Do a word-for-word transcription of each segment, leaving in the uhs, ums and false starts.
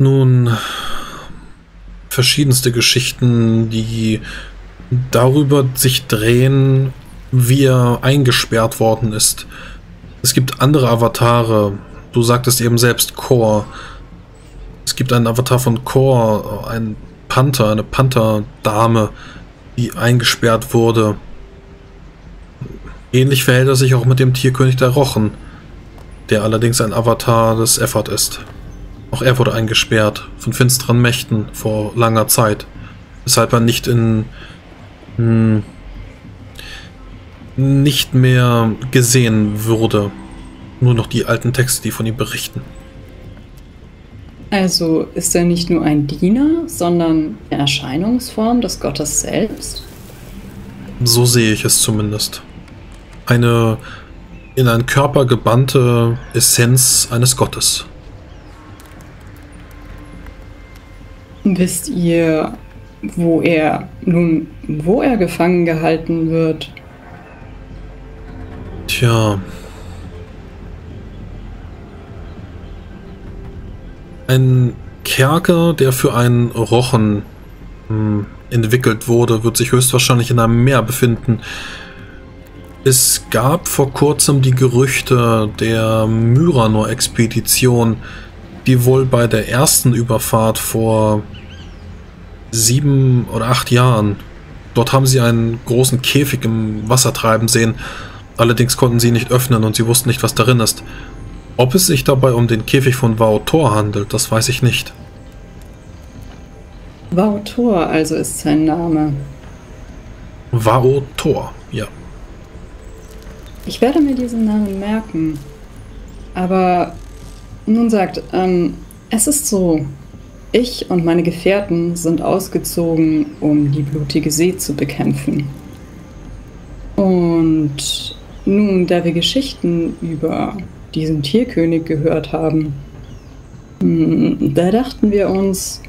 Nun, verschiedenste Geschichten, die darüber sich drehen, wie er eingesperrt worden ist. Es gibt andere Avatare. Du sagtest eben selbst Kor. Es gibt einen Avatar von Kor, ein Panther, eine Pantherdame, die eingesperrt wurde. Ähnlich verhält er sich auch mit dem Tierkönig der Rochen, der allerdings ein Avatar des Effort ist. Auch er wurde eingesperrt von finsteren Mächten vor langer Zeit, weshalb er nicht in mh, nicht mehr gesehen wurde. Nur noch die alten Texte, die von ihm berichten. Also ist er nicht nur ein Diener, sondern eine Erscheinungsform des Gottes selbst? So sehe ich es zumindest. Eine in einen Körper gebannte Essenz eines Gottes. Wisst ihr, wo er nun, wo er gefangen gehalten wird? Tja. Ein Kerker, der für einen Rochen mh, entwickelt wurde, wird sich höchstwahrscheinlich in einem Meer befinden. Es gab vor kurzem die Gerüchte der Myranor-Expedition, die wohl bei der ersten Überfahrt vor sieben oder acht Jahren, dort haben sie einen großen Käfig im Wasser treiben sehen, allerdings konnten sie nicht öffnen und sie wussten nicht, was darin ist. Ob es sich dabei um den Käfig von Vautor handelt, das weiß ich nicht. Vautor also ist sein Name. Vautor, ja. Ich werde mir diesen Namen merken. Aber nun sagt, ähm, es ist so. Ich und meine Gefährten sind ausgezogen, um die blutige See zu bekämpfen. Und nun, da wir Geschichten über diesen Tierkönig gehört haben, da dachten wir uns,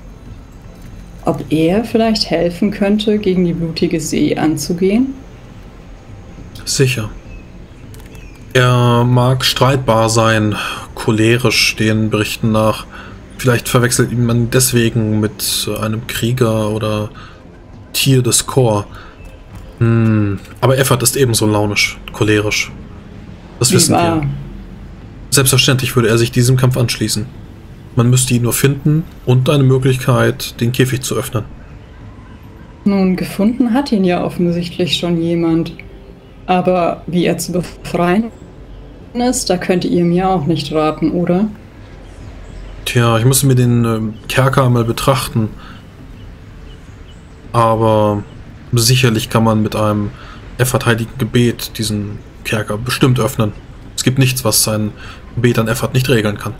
ob er vielleicht helfen könnte, gegen die blutige See anzugehen? Sicher. Er mag streitbar sein, cholerisch den Berichten nach. Vielleicht verwechselt ihn man deswegen mit einem Krieger oder Tier des Kor. Hm. Aber Effort ist ebenso launisch, cholerisch. Das wissen wir. Selbstverständlich würde er sich diesem Kampf anschließen. Man müsste ihn nur finden und eine Möglichkeit, den Käfig zu öffnen. Nun, gefunden hat ihn ja offensichtlich schon jemand. Aber wie er zu befreien ist, da könnt ihr mir auch nicht raten, oder? Tja, ich müsste mir den äh, Kerker einmal betrachten. Aber sicherlich kann man mit einem effortheiligen Gebet diesen Kerker bestimmt öffnen. Es gibt nichts, was sein Gebet an Effort nicht regeln kann.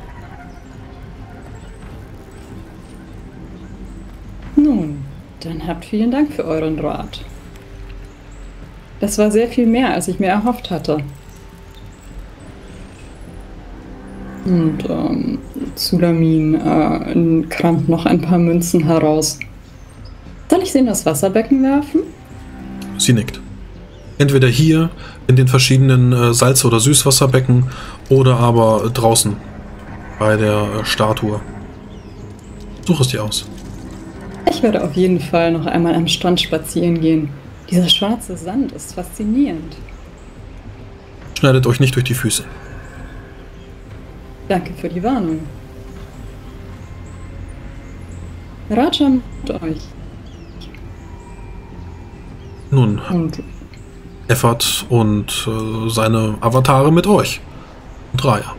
Nun, dann habt vielen Dank für euren Rat. Das war sehr viel mehr, als ich mir erhofft hatte. Und ähm, Sulamin äh, kramt noch ein paar Münzen heraus. Soll ich sie in das Wasserbecken werfen? Sie nickt. Entweder hier, in den verschiedenen äh, Salz- oder Süßwasserbecken, oder aber äh, draußen, bei der äh, Statue. Such es dir aus. Ich werde auf jeden Fall noch einmal am Strand spazieren gehen. Dieser schwarze Sand ist faszinierend. Schneidet euch nicht durch die Füße. Danke für die Warnung. Rajam mit euch. Nun, und Effort und äh, seine Avatare mit euch. Und Raya.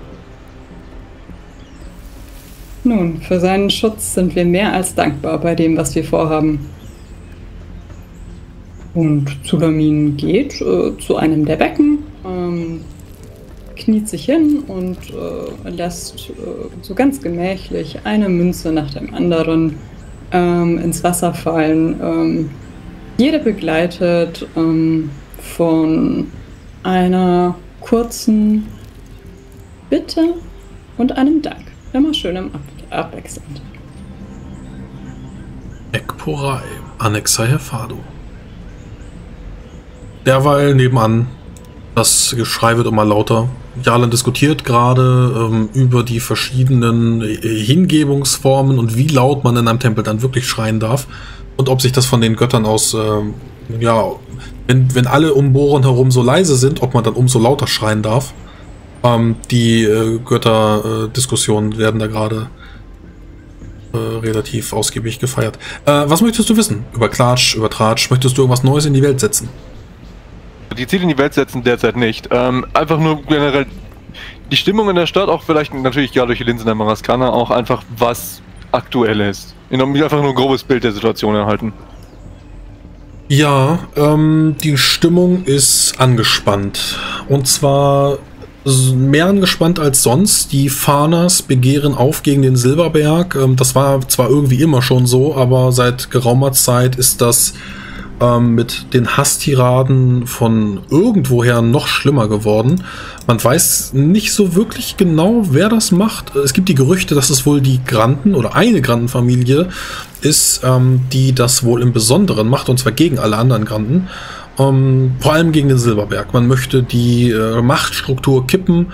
Nun, für seinen Schutz sind wir mehr als dankbar bei dem, was wir vorhaben. Und Zudamin geht äh, zu einem der Becken, ähm, kniet sich hin und äh, lässt äh, so ganz gemächlich eine Münze nach dem anderen ähm, ins Wasser fallen. Ähm, jede begleitet ähm, von einer kurzen Bitte und einem Dank. Immer schön im Ab abwechselnd. Ekporai, Annexa Hefado. Derweil nebenan, das Geschrei wird immer lauter Jalen diskutiert gerade ähm, über die verschiedenen Hingebungsformen und wie laut man in einem Tempel dann wirklich schreien darf und ob sich das von den Göttern aus, ähm, ja, wenn, wenn alle um Bohren herum so leise sind, ob man dann umso lauter schreien darf. Ähm, die äh, Götterdiskussionen äh, werden da gerade äh, relativ ausgiebig gefeiert. Äh, was möchtest du wissen über Klatsch, über Tratsch? Möchtest du irgendwas Neues in die Welt setzen? Die Ziele in die Welt setzen derzeit nicht. Ähm, einfach nur generell die Stimmung in der Stadt, auch vielleicht natürlich gerade durch die Linsen der Maraskaner, auch einfach was aktuell ist. Einfach nur ein grobes Bild der Situation erhalten. Ja, ähm, die Stimmung ist angespannt. Und zwar mehr angespannt als sonst. Die Fahnas begehren auf gegen den Silberberg. Ähm, das war zwar irgendwie immer schon so, aber seit geraumer Zeit ist das mit den Hasstiraden von irgendwoher noch schlimmer geworden. Man weiß nicht so wirklich genau, wer das macht. Es gibt die Gerüchte, dass es wohl die Granden oder eine Grandenfamilie ist, die das wohl im Besonderen macht, und zwar gegen alle anderen Granden. Vor allem gegen den Silberberg. Man möchte die Machtstruktur kippen.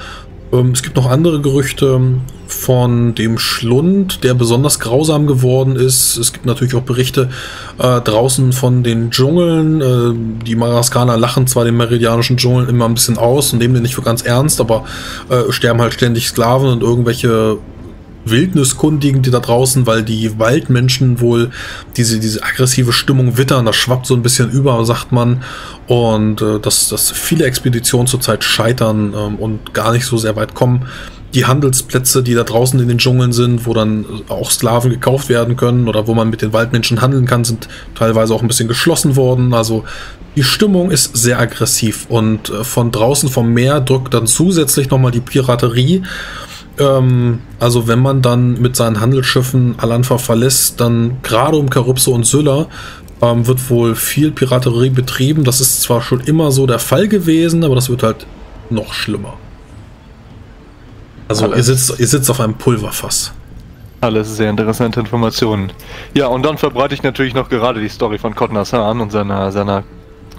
Es gibt noch andere Gerüchte von dem Schlund, der besonders grausam geworden ist. Es gibt natürlich auch Berichte äh, draußen von den Dschungeln. Äh, die Maraskaner lachen zwar den meridianischen Dschungeln immer ein bisschen aus und nehmen den nicht für ganz ernst, aber äh, sterben halt ständig Sklaven und irgendwelche Wildniskundigen, die da draußen, weil die Waldmenschen wohl diese, diese aggressive Stimmung wittern, das schwappt so ein bisschen über, sagt man, und äh, dass, dass viele Expeditionen zurzeit scheitern ähm, und gar nicht so sehr weit kommen. Die Handelsplätze, die da draußen in den Dschungeln sind, wo dann auch Sklaven gekauft werden können oder wo man mit den Waldmenschen handeln kann, sind teilweise auch ein bisschen geschlossen worden. Also die Stimmung ist sehr aggressiv, und äh, von draußen vom Meer drückt dann zusätzlich nochmal die Piraterie. Also wenn man dann mit seinen Handelsschiffen Alanfa verlässt, dann gerade um Karupso und Süller ähm, wird wohl viel Piraterie betrieben. Das ist zwar schon immer so der Fall gewesen, aber das wird halt noch schlimmer. Also ihr sitzt, ihr sitzt auf einem Pulverfass. Alles sehr interessante Informationen. Ja, und dann verbreite ich natürlich noch gerade die Story von Kottners Hahn und seiner, seiner,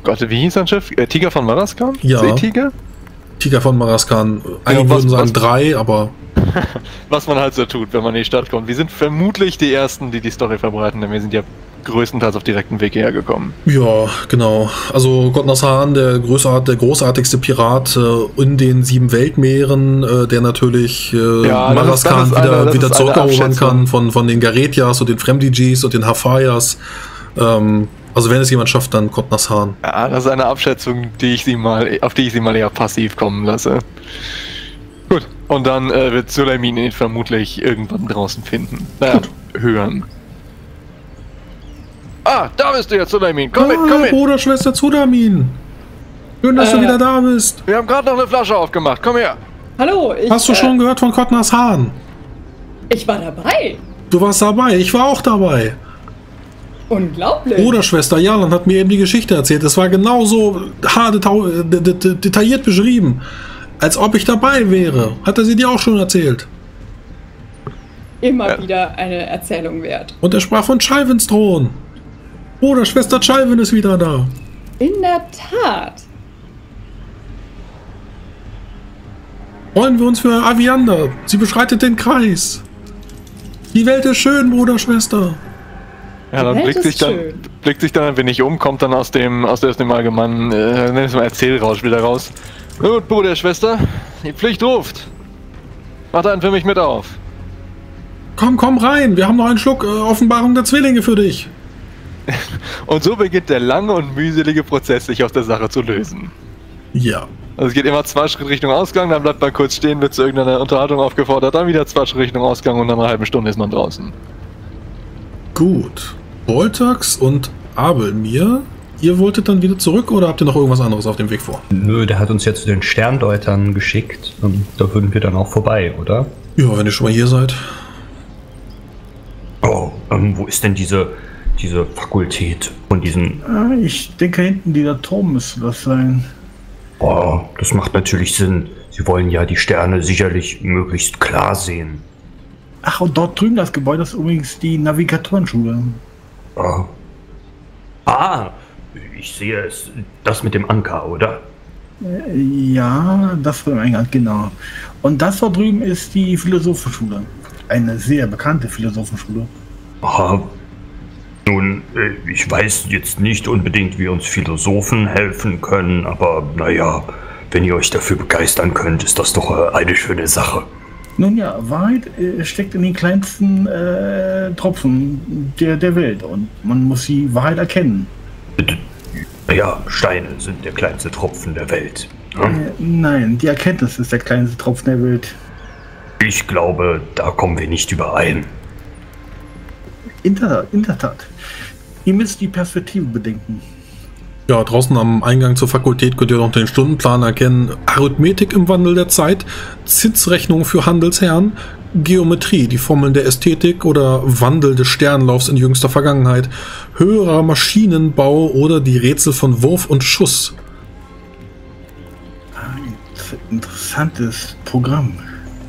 Gott, wie hieß sein Schiff? Äh, Tiger von Maraskan? Ja. Seetiger? Tiger von Maraskan. Einige würden sagen drei, aber... was man halt so tut, wenn man in die Stadt kommt. Wir sind vermutlich die Ersten, die die Story verbreiten, denn wir sind ja größtenteils auf direktem Weg hierher gekommen. Ja, genau. Also Kottners Hahn, der, großart der großartigste Pirat äh, in den sieben Weltmeeren, äh, der natürlich äh, ja, Maraskan wieder, eine, wieder zurückerobern kann von, von den Garetias und den Fremdijis und den Hafayas. Ähm, Also wenn es jemand schafft, dann Kottners Hahn. Ja, das ist eine Abschätzung, die ich sie mal, auf die ich sie mal eher passiv kommen lasse. Gut, und dann äh, wird Sulamin ihn vermutlich irgendwann draußen finden. Naja, gut. Hören. Ah, da bist du ja, Sulamin. Komm ah, mit, komm mit. Bruder, Schwester Zudamin. Schön, dass äh, du wieder da bist. Wir haben gerade noch eine Flasche aufgemacht. Komm her. Hallo. Ich, Hast du äh, schon gehört von Kottners Hahn? Ich war dabei. Du warst dabei. Ich war auch dabei. Unglaublich. Bruder, Schwester Jalen hat mir eben die Geschichte erzählt. Es war genauso detailliert beschrieben, als ob ich dabei wäre. Hat er sie dir auch schon erzählt? Immer ja. wieder eine Erzählung wert. Und er sprach von Chalvins Thron. Bruder, Schwester Chalvin ist wieder da. In der Tat. Freuen wir uns für Aviander. Sie beschreitet den Kreis. Die Welt ist schön, Bruder, Schwester. Ja, dann blickt sich dann, blickt sich dann ein wenig um, kommt dann aus dem, aus dem, aus dem allgemeinen, äh, nenn es mal Erzählrausch wieder raus. Gut, Bruder, Schwester, die Pflicht ruft. Macht einen für mich mit auf. Komm, komm rein, wir haben noch einen Schluck äh, Offenbarung der Zwillinge für dich. Und so beginnt der lange und mühselige Prozess, sich aus der Sache zu lösen. Ja. Also es geht immer zwei Schritte Richtung Ausgang, dann bleibt man kurz stehen, wird zu irgendeiner Unterhaltung aufgefordert, dann wieder zwei Schritte Richtung Ausgang und nach einer halben Stunde ist man draußen. Gut. Boltax und Abelmir, ihr wolltet dann wieder zurück oder habt ihr noch irgendwas anderes auf dem Weg vor? Nö, der hat uns ja zu den Sterndeutern geschickt. Da würden wir dann auch vorbei, oder? Ja, wenn ihr schon mal hier seid. Oh, ähm, wo ist denn diese, diese Fakultät von diesen... Ich denke, hinten dieser Turm müsste das sein. Oh, das macht natürlich Sinn. Sie wollen ja die Sterne sicherlich möglichst klar sehen. Ach, und dort drüben das Gebäude ist übrigens die Navigatorenschule. Oh. Ah, ich sehe es. Das mit dem Anker, oder? Ja, das war im Eingang, genau. Und das da drüben ist die Philosophenschule. Eine sehr bekannte Philosophenschule. Aha. Nun, ich weiß jetzt nicht unbedingt, wie uns Philosophen helfen können, aber naja, wenn ihr euch dafür begeistern könnt, ist das doch eine schöne Sache. Nun ja, Wahrheit steckt in den kleinsten äh, Tropfen der, der Welt und man muss die Wahrheit erkennen. Ja, Steine sind der kleinste Tropfen der Welt. Hm? Äh, nein, die Erkenntnis ist der kleinste Tropfen der Welt. Ich glaube, da kommen wir nicht überein. In der, in der Tat. Ihr müsst die Perspektive bedenken. Ja, draußen am Eingang zur Fakultät könnt ihr noch den Stundenplan erkennen. Arithmetik im Wandel der Zeit, Zinsrechnung für Handelsherren, Geometrie, die Formeln der Ästhetik oder Wandel des Sternlaufs in jüngster Vergangenheit, höherer Maschinenbau oder die Rätsel von Wurf und Schuss. Ein interessantes Programm.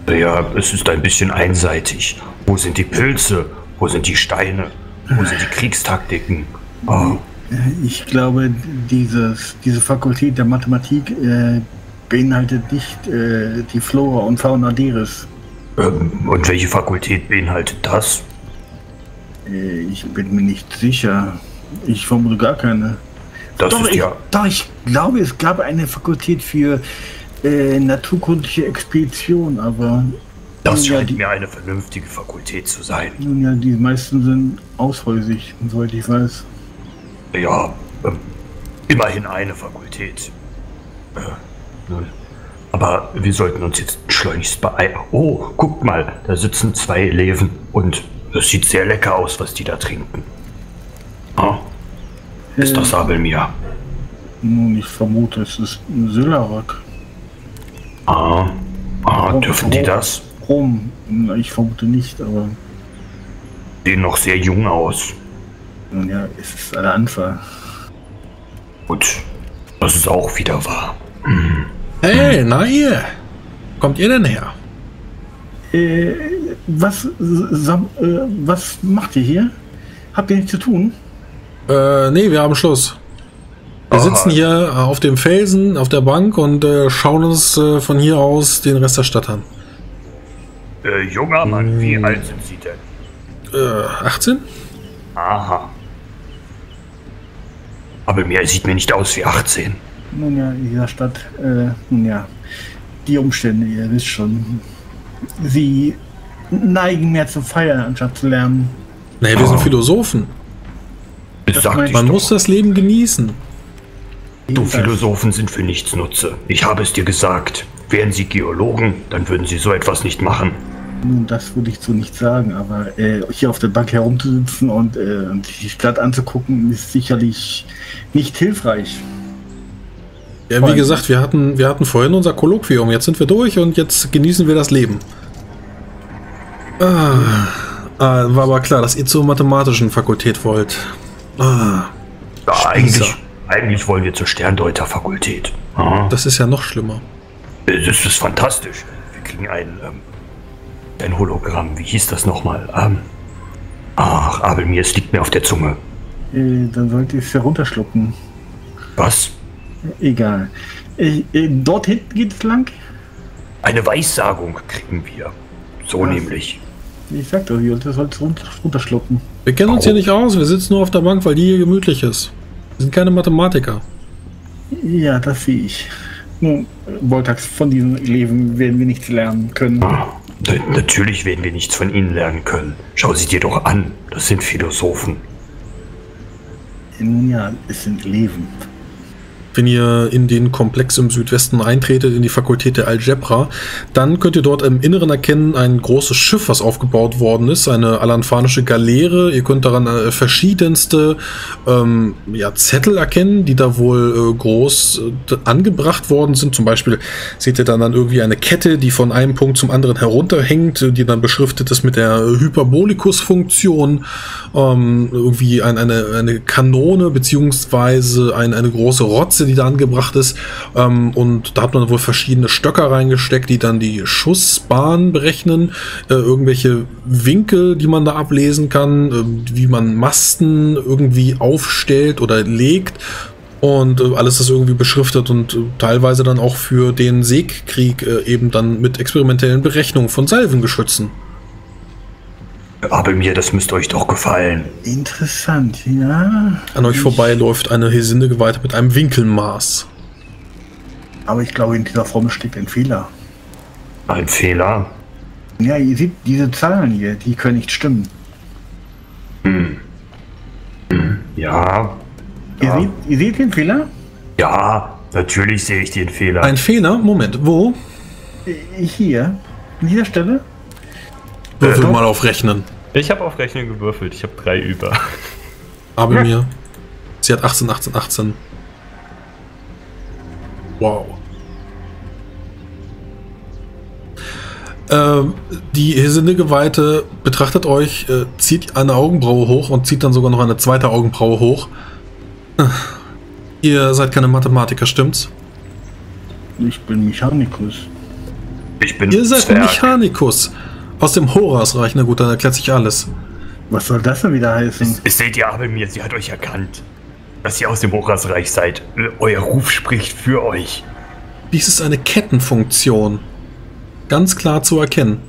Ja, es ist ein bisschen einseitig. Wo sind die Pilze? Wo sind die Steine? Wo sind die Kriegstaktiken? Oh. Ich glaube, dieses, diese Fakultät der Mathematik äh, beinhaltet nicht äh, die Flora und Fauna Deres. Ähm, und welche Fakultät beinhaltet das? Äh, ich bin mir nicht sicher. Ich vermute gar keine. Das doch, ist ja... Ich, doch, ich glaube, es gab eine Fakultät für äh, naturkundliche Expedition, aber... Das scheint ja, die, mir eine vernünftige Fakultät zu sein. Nun ja, die meisten sind aushäusig, soweit ich weiß. Ja, äh, immerhin eine Fakultät. Äh, nun, aber wir sollten uns jetzt schleunigst beeilen. Oh, guckt mal, da sitzen zwei Eleven und es sieht sehr lecker aus, was die da trinken. Ah, ist äh, das Abelmir? Nun, ich vermute, es ist ein Süller-Rack. Ah, ah dürfen Rom, die das? Rom, ich vermute nicht, aber... Sehen noch sehr jung aus. Nun ja, es ist Alanfa. Gut, das ist auch wieder wahr. Mhm. Hey, na ihr? Kommt ihr denn her? Äh, was, sam, äh, was macht ihr hier? Habt ihr nichts zu tun? Äh, nee, wir haben Schluss. Wir Aha. sitzen hier auf dem Felsen, auf der Bank und äh, schauen uns äh, von hier aus den Rest der Stadt an. Äh, junger Mann, hm. wie alt sind Sie denn? Äh, achtzehn? Aha. Aber mir sieht mir nicht aus wie achtzehn. Nun ja, in dieser Stadt, äh, nun ja, die Umstände, ihr wisst schon, sie neigen mehr zu feiern, anstatt zu lernen. Naja, wir oh. sind Philosophen. Das sagt ich Man doch. muss das Leben genießen. Du Philosophen sind für nichts Nutze. Ich habe es dir gesagt. Wären sie Geologen, dann würden sie so etwas nicht machen. Nun, das würde ich so nicht sagen, aber äh, hier auf der Bank herumzusitzen und, äh, und die Stadt anzugucken, ist sicherlich nicht hilfreich. Ja, wie gesagt, wir hatten, wir hatten vorhin unser Kolloquium, jetzt sind wir durch und jetzt genießen wir das Leben. Ah, ah, war aber klar, dass ihr zur mathematischen Fakultät wollt. Ah, ja, eigentlich, eigentlich wollen wir zur Sterndeuter-Fakultät. Das ist ja noch schlimmer. Das ist fantastisch. Wir kriegen einen... Ähm Ein Hologramm, wie hieß das nochmal? Ähm, ach, Abelmir, es liegt mir auf der Zunge. Äh, dann sollte ich es herunterschlucken. Was? Egal. Äh, äh, dort hinten geht es lang? Eine Weissagung kriegen wir. So Was? nämlich. Ich sag doch, ihr sollt es runterschlucken. Wir kennen uns oh. hier nicht aus, wir sitzen nur auf der Bank, weil die hier gemütlich ist. Wir sind keine Mathematiker. Ja, das sehe ich. Nun, Boltax, von diesen Leben werden wir nichts lernen können. Ah. Natürlich werden wir nichts von ihnen lernen können. Schau sie dir doch an. Das sind Philosophen. Nun ja, es sind Eleven. Wenn ihr in den Komplex im Südwesten eintretet, in die Fakultät der Algebra, dann könnt ihr dort im Inneren erkennen ein großes Schiff, was aufgebaut worden ist, eine alanfanische Galeere. Ihr könnt daran verschiedenste ähm, ja, Zettel erkennen, die da wohl äh, groß äh, angebracht worden sind. Zum Beispiel seht ihr dann, dann irgendwie eine Kette, die von einem Punkt zum anderen herunterhängt, die dann beschriftet ist mit der Hyperbolikus-Funktion, ähm, irgendwie ein, eine, eine Kanone beziehungsweise ein, eine große Rotze, die da angebracht ist, ähm, und da hat man wohl verschiedene Stöcker reingesteckt, die dann die Schussbahn berechnen, äh, irgendwelche Winkel, die man da ablesen kann, äh, wie man Masten irgendwie aufstellt oder legt. Und äh, alles ist irgendwie beschriftet und äh, teilweise dann auch für den Seekrieg äh, eben dann mit experimentellen Berechnungen von Salvengeschützen. Abelmir, das müsste euch doch gefallen. Interessant, ja. An euch ich... vorbei läuft eine Hesinde-Geweihte mit einem Winkelmaß. Aber ich glaube, in dieser Formel steckt ein Fehler. Ein Fehler? Ja, ihr seht diese Zahlen hier, die können nicht stimmen. Hm. Hm. Ja. Ja. Ihr, seht, ihr seht den Fehler? Ja, natürlich sehe ich den Fehler. Ein Fehler? Moment, wo? Hier. An dieser Stelle? Würfel äh, mal auf Rechnen. Ich habe auf Rechnen gewürfelt. Ich habe drei über. Aber mir. Sie hat achtzehn, achtzehn, achtzehn. Wow. Äh, die Hesindegeweihte betrachtet euch, äh, zieht eine Augenbraue hoch und zieht dann sogar noch eine zweite Augenbraue hoch. Ihr seid keine Mathematiker, stimmt's? Ich bin Mechanikus. Ich bin Ihr seid Zwerg. Mechanikus. Aus dem Horasreich. Na gut, dann erklärt sich alles. Was soll das denn wieder heißen? Es, es seht ihr Abelmir, sie hat euch erkannt. Dass ihr aus dem Horasreich seid. Euer Ruf spricht für euch. Dies ist eine Kettenfunktion. Ganz klar zu erkennen.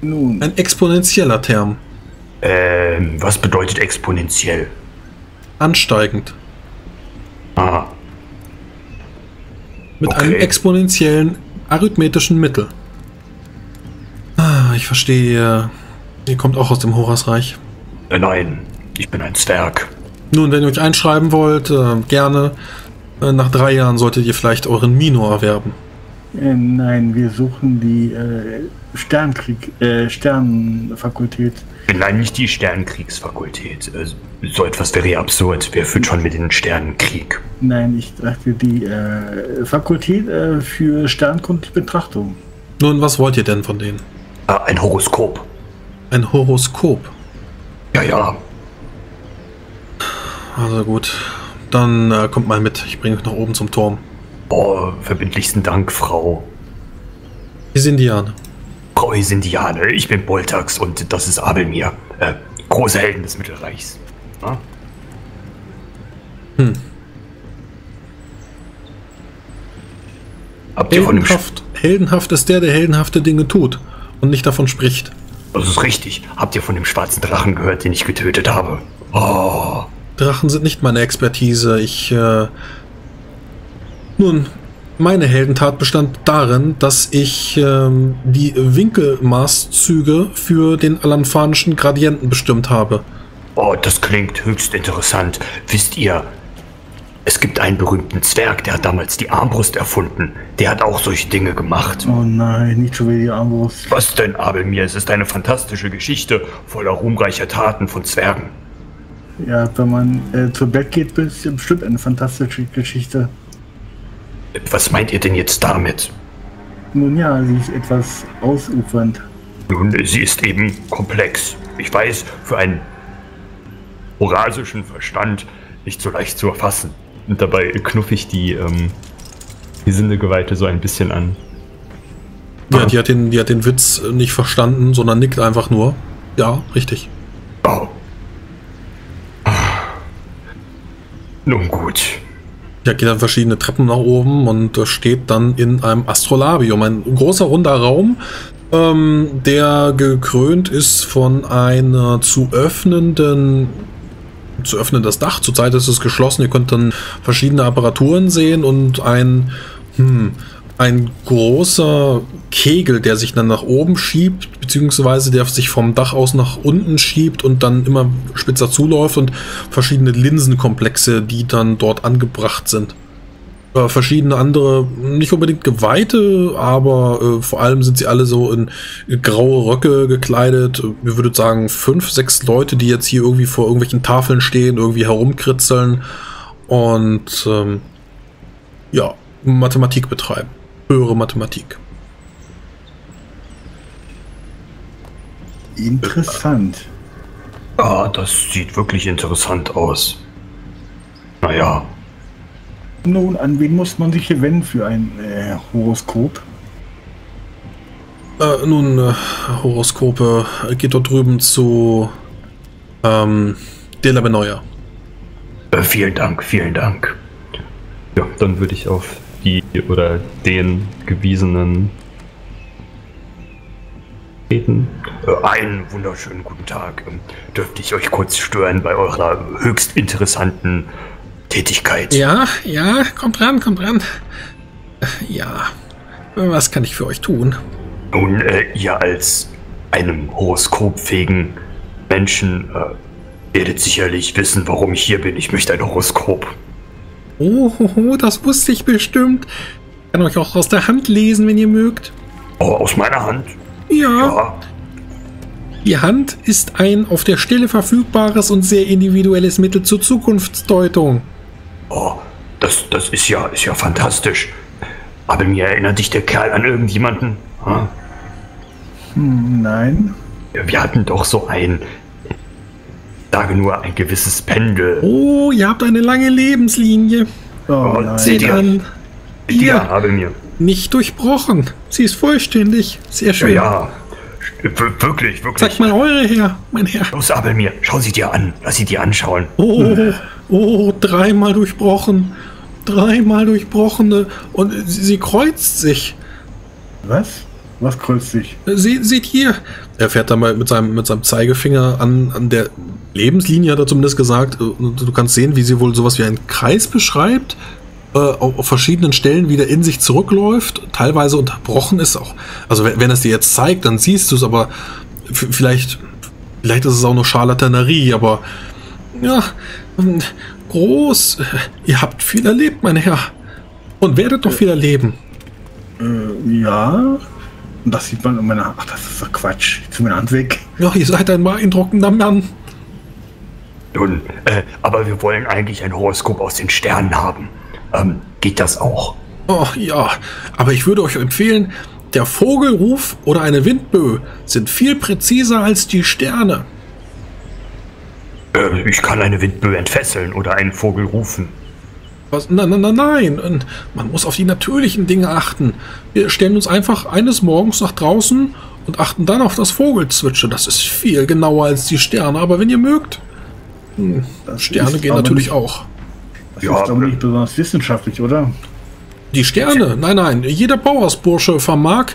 Nun. Ein exponentieller Term. Ähm, was bedeutet exponentiell? Ansteigend. Ah. Mit okay. einem exponentiellen arithmetischen Mittel. Ah, ich verstehe. Ihr kommt auch aus dem Horasreich. Nein, ich bin ein Zwerg. Nun, wenn ihr euch einschreiben wollt, äh, gerne. Äh, nach drei Jahren solltet ihr vielleicht euren Minor erwerben. Äh, nein, wir suchen die äh, Sternkrieg, äh, Sternenfakultät. Nein, nicht die Sternenkriegsfakultät. So etwas wäre ja absurd. Wer führt schon mit den Sternenkrieg? Nein, ich dachte die äh, Fakultät äh, für Sternkundbetrachtung. Nun, was wollt ihr denn von denen? Äh, ein Horoskop. Ein Horoskop? Ja, ja. Also gut. Dann äh, kommt mal mit. Ich bringe euch nach oben zum Turm. Oh, verbindlichsten Dank, Frau. Isindiane. Frau Isindiane, ich bin Boltax und das ist Abelmir. Äh, große Helden des Mittelreichs. Ja? Hm. Habt ihr heldenhaft, von dem heldenhaft ist der, der heldenhafte Dinge tut und nicht davon spricht. Das ist richtig. Habt ihr von dem schwarzen Drachen gehört, den ich getötet habe? Oh. Drachen sind nicht meine Expertise. Ich, äh... Nun... Meine Heldentat bestand darin, dass ich ähm, die Winkelmaßzüge für den alanfanischen Gradienten bestimmt habe. Oh, das klingt höchst interessant. Wisst ihr, es gibt einen berühmten Zwerg, der hat damals die Armbrust erfunden. Der hat auch solche Dinge gemacht. Oh nein, nicht schon wieder die Armbrust. Was denn, Abelmir? Es ist eine fantastische Geschichte voller ruhmreicher Taten von Zwergen. Ja, wenn man äh, zu Bett geht, ist es bestimmt eine fantastische Geschichte. Was meint ihr denn jetzt damit? Nun ja, sie ist etwas ausufernd. Nun, sie ist eben komplex. Ich weiß, für einen horasischen Verstand nicht so leicht zu erfassen. Und dabei knuff ich die, ähm, die Sindegeweihte so ein bisschen an. Ja, ah. die, hat den, die hat den Witz nicht verstanden, sondern nickt einfach nur. Ja, richtig. Oh. Ah. Nun gut. Ja, geht dann verschiedene Treppen nach oben und steht dann in einem Astrolabium. Ein großer, runder Raum, ähm, der gekrönt ist von einer zu öffnenden, zu öffnendes Dach. Zurzeit ist es geschlossen. Ihr könnt dann verschiedene Apparaturen sehen und ein, hm, ein großer Kegel, der sich dann nach oben schiebt, beziehungsweise der sich vom Dach aus nach unten schiebt und dann immer spitzer zuläuft und verschiedene Linsenkomplexe, die dann dort angebracht sind. Äh, verschiedene andere, nicht unbedingt Geweihte, aber äh, vor allem sind sie alle so in graue Röcke gekleidet. Wir würden sagen fünf, sechs Leute, die jetzt hier irgendwie vor irgendwelchen Tafeln stehen, irgendwie herumkritzeln und ähm, ja, Mathematik betreiben. Höhere Mathematik. Interessant. Ah, das sieht wirklich interessant aus. Naja. Nun, an wen muss man sich hier wenden für ein äh, Horoskop? Äh, nun, äh, Horoskope geht dort drüben zu ähm, Delabenoia. Äh, Äh, vielen Dank, vielen Dank. Ja, dann würde ich auf die oder den Gewiesenen beten. Einen wunderschönen guten Tag. Dürfte ich euch kurz stören bei eurer höchst interessanten Tätigkeit? Ja, ja, kommt ran, kommt ran. Ja, was kann ich für euch tun? Nun, äh, ihr als einem horoskopfähigen Menschen äh, werdet sicherlich wissen, warum ich hier bin. Ich möchte ein Horoskop. Oh, ho, ho, das wusste ich bestimmt. Ich kann euch auch aus der Hand lesen, wenn ihr mögt. Oh, aus meiner Hand? Ja. Ja. Die Hand ist ein auf der Stelle verfügbares und sehr individuelles Mittel zur Zukunftsdeutung. Oh, das, das ist ja, ist ja fantastisch. Aber mir erinnert dich der Kerl an irgendjemanden? Hm? Nein. Wir hatten doch so ein, sage nur, ein gewisses Pendel. Oh, ihr habt eine lange Lebenslinie. Oh, oh, seht ihr an. Seht ihr, Abelmir. Nicht durchbrochen. Sie ist vollständig. Sehr schön. Ja, ja. Wirklich, wirklich. Sag mal eure her, mein Herr. Los, Abelmir, schau sie dir an. Lass sie dir anschauen. Oh, hm. oh, dreimal durchbrochen. Dreimal durchbrochene. Und sie kreuzt sich. Was? Was kreuzt sich? Se, seht hier. Er fährt da mal mit seinem, mit seinem Zeigefinger an, an der Lebenslinie, hat er zumindest gesagt. Du kannst sehen, wie sie wohl sowas wie einen Kreis beschreibt, äh, auf verschiedenen Stellen wieder in sich zurückläuft, teilweise unterbrochen ist auch. Also wenn, wenn es dir jetzt zeigt, dann siehst du es, aber vielleicht, vielleicht ist es auch nur Scharlatanerie, aber ja, groß. Ihr habt viel erlebt, mein Herr. Und werdet noch viel erleben. Äh, ja... Und das sieht man in meiner Hand. Ach, das ist doch Quatsch. Ich zieh meine Hand weg. Ja, ihr seid ein beeindruckender Mann. Nun, äh, aber wir wollen eigentlich ein Horoskop aus den Sternen haben. Ähm, geht das auch? Ach ja, aber ich würde euch empfehlen, der Vogelruf oder eine Windböe sind viel präziser als die Sterne. Äh, ich kann eine Windböe entfesseln oder einen Vogel rufen. Was? Nein, nein, nein, und man muss auf die natürlichen Dinge achten. Wir stellen uns einfach eines Morgens nach draußen und achten dann auf das Vogelzwitschern. Das ist viel genauer als die Sterne, aber wenn ihr mögt, hm, Sterne gehen natürlich nicht, auch. Das ja, ist aber nicht besonders wissenschaftlich, oder? Die Sterne? Nein, nein, jeder Bauersbursche vermag,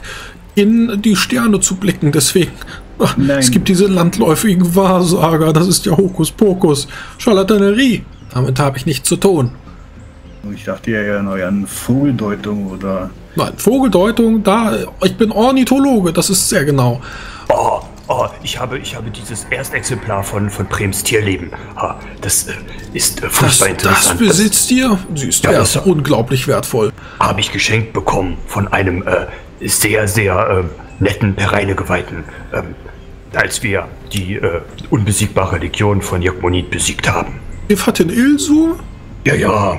in die Sterne zu blicken, deswegen... Ach, es gibt diese landläufigen Wahrsager, das ist ja Hokuspokus. Scharlatanerie, damit habe ich nichts zu tun. Ich dachte ja eher an Vogeldeutung oder... Nein, Vogeldeutung, da... Ich bin Ornithologe, das ist sehr genau. Oh, oh, ich habe, ich habe dieses Erstexemplar von, von Brems Tierleben. Ha, das äh, ist äh, furchtbar interessant. Das besitzt ihr? Sie ist ja, ja das, unglaublich wertvoll. Habe ich geschenkt bekommen von einem äh, sehr, sehr äh, netten Pereinegeweihten, ähm, als wir die äh, unbesiegbare Legion von Jagmonit besiegt haben. Ihr fahrt in Ilsur? Ja, ja,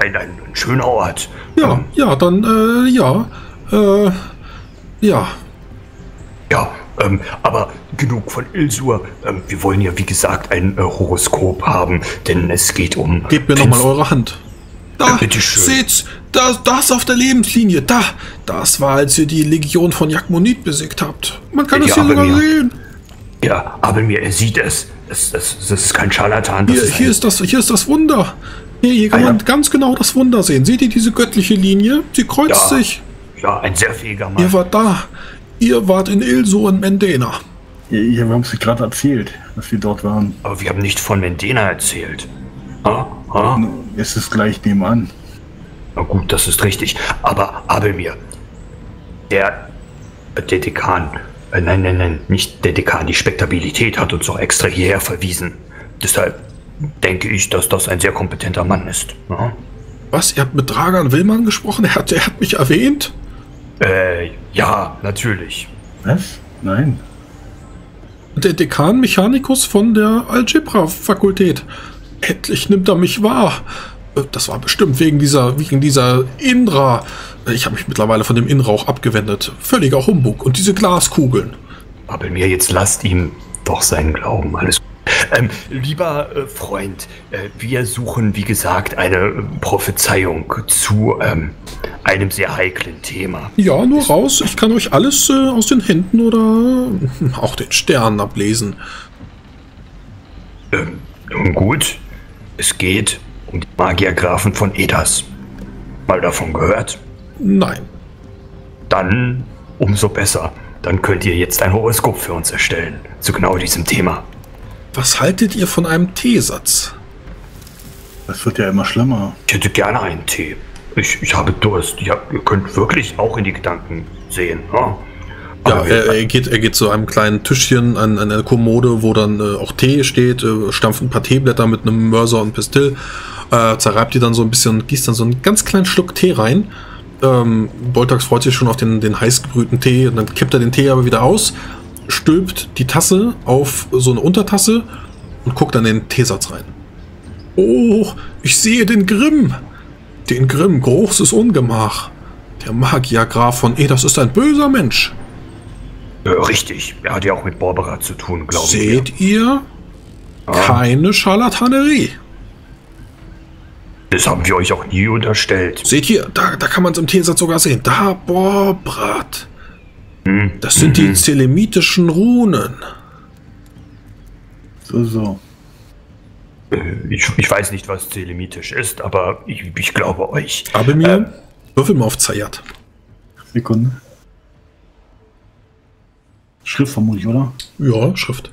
ein, ein schöner Ort. Ja, ähm, ja, dann, äh, ja, äh, ja. Ja, ähm, aber genug von Ilsur. Ähm, wir wollen ja, wie gesagt, ein äh, Horoskop haben, denn es geht um... Gebt mir nochmal eure Hand. Da, äh, bitteschön. Seht's, das, das auf der Lebenslinie, da. Das war, als ihr die Legion von Jagmonit besiegt habt. Man kann es ja, hier sogar mir, sehen. Ja, aber mir, er sieht es. Das, das, das ist kein Scharlatan. Das hier, ist hier, ist das, hier ist das Wunder. Hier, hier kann ah, ja. man ganz genau das Wunder sehen. Seht ihr diese göttliche Linie? Sie kreuzt ja. sich. Ja, ein sehr fähiger Mann. Ihr wart da. Ihr wart in Ilsur und Mendena. Ja, wir haben es gerade erzählt, dass wir dort waren. Aber wir haben nicht von Mendena erzählt. Ha? Ha? Es ist gleich nebenan. Na gut, das ist richtig. Aber Abelmir, der, der Dekan... Nein, nein, nein, nicht der Dekan. Die Spektabilität hat uns doch extra hierher verwiesen. Deshalb denke ich, dass das ein sehr kompetenter Mann ist. Ja? Was? Ihr habt mit Dragan Willmann gesprochen? Er hat, er hat mich erwähnt? Äh, ja, natürlich. Was? Nein. Der Dekan Mechanikus von der Algebra-Fakultät. Endlich nimmt er mich wahr. Das war bestimmt wegen dieser, wegen dieser Indra. Ich habe mich mittlerweile von dem Innenrauch abgewendet. Völliger Humbug. Und diese Glaskugeln. Abelmir, jetzt lasst ihm doch seinen Glauben. Alles gut. Ähm, lieber äh, Freund, äh, wir suchen, wie gesagt, eine äh, Prophezeiung zu ähm, einem sehr heiklen Thema. Ja, nur raus. Ich kann euch alles äh, aus den Händen oder äh, auch den Sternen ablesen. Ähm, nun gut. Es geht um die Magiergrafen von Edas. Mal davon gehört? Nein. Dann umso besser. Dann könnt ihr jetzt ein Horoskop für uns erstellen, zu genau diesem Thema. Was haltet ihr von einem T-Satz? Das wird ja immer schlimmer. Ich hätte gerne einen Tee. Ich, ich habe Durst. Ja, ihr könnt wirklich auch in die Gedanken sehen. Ja, ja er, er, geht, er geht zu einem kleinen Tischchen an, an einer Kommode, wo dann äh, auch Tee steht, äh, stampft ein paar Teeblätter mit einem Mörser und Pistill, äh, zerreibt die dann so ein bisschen und gießt dann so einen ganz kleinen Schluck Tee rein. Ähm, Boltax freut sich schon auf den, den heiß gebrühten Tee und dann kippt er den Tee aber wieder aus, stülpt die Tasse auf so eine Untertasse und guckt dann den Teesatz rein. Oh, ich sehe den Grimm. Den Grimm, großes Ungemach. Der Magiergraf von Edas ist ein böser Mensch. Äh, richtig, er hat ja auch mit Barbara zu tun, glaube ich. Seht ihr? Ah. Keine Scharlatanerie. Das haben wir euch auch nie unterstellt. Seht ihr, da, da kann man es im Teesatz sogar sehen. Da, Borbrat. Hm. Das sind mhm. die zelemitischen Runen. So, so. Ich, ich weiß nicht, was telemitisch ist, aber ich, ich glaube euch. Abelmir, ähm, würfel mal auf Zayat. Sekunde. Schrift vermutlich, oder? Ja, Schrift.